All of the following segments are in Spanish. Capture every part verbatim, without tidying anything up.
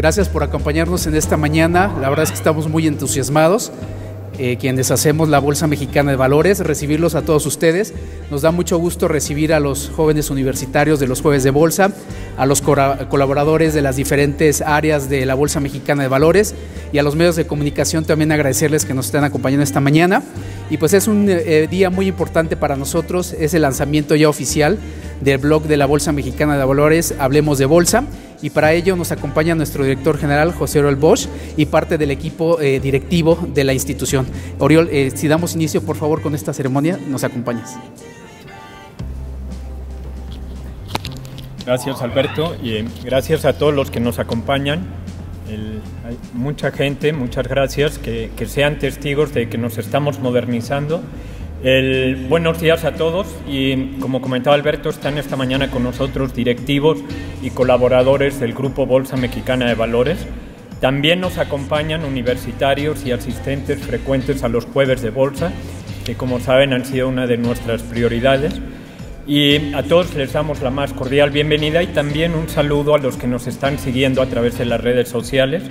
Gracias por acompañarnos en esta mañana. La verdad es que estamos muy entusiasmados, eh, quienes hacemos la Bolsa Mexicana de Valores, recibirlos a todos ustedes. Nos da mucho gusto recibir a los jóvenes universitarios de los Jueves de Bolsa, a los colaboradores de las diferentes áreas de la Bolsa Mexicana de Valores y a los medios de comunicación también agradecerles que nos estén acompañando esta mañana. Y pues es un eh, día muy importante para nosotros, es el lanzamiento ya oficial del blog de la Bolsa Mexicana de Valores, Hablemos de Bolsa, y para ello nos acompaña nuestro director general, José Oriol Bosch, y parte del equipo eh, directivo de la institución. Oriol, eh, si damos inicio, por favor, con esta ceremonia, nos acompañas. Gracias, Alberto, y eh, gracias a todos los que nos acompañan. El, hay mucha gente, muchas gracias, que, que sean testigos de que nos estamos modernizando. El, buenos días a todos y, como comentaba Alberto, están esta mañana con nosotros directivos y colaboradores del Grupo Bolsa Mexicana de Valores. También nos acompañan universitarios y asistentes frecuentes a los Jueves de Bolsa, que, como saben, han sido una de nuestras prioridades. Y a todos les damos la más cordial bienvenida y también un saludo a los que nos están siguiendo a través de las redes sociales.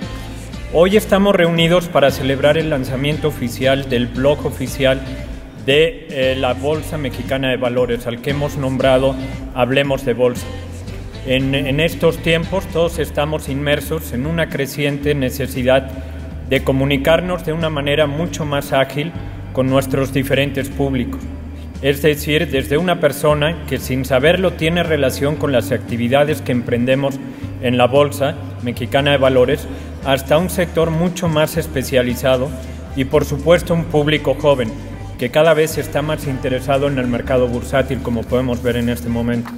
Hoy estamos reunidos para celebrar el lanzamiento oficial del blog oficial de eh, la Bolsa Mexicana de Valores, al que hemos nombrado Hablemos de Bolsa. En, en estos tiempos todos estamos inmersos en una creciente necesidad de comunicarnos de una manera mucho más ágil con nuestros diferentes públicos, es decir, desde una persona que sin saberlo tiene relación con las actividades que emprendemos en la Bolsa Mexicana de Valores, hasta un sector mucho más especializado y, por supuesto, un público joven que cada vez está más interesado en el mercado bursátil, como podemos ver en este momento.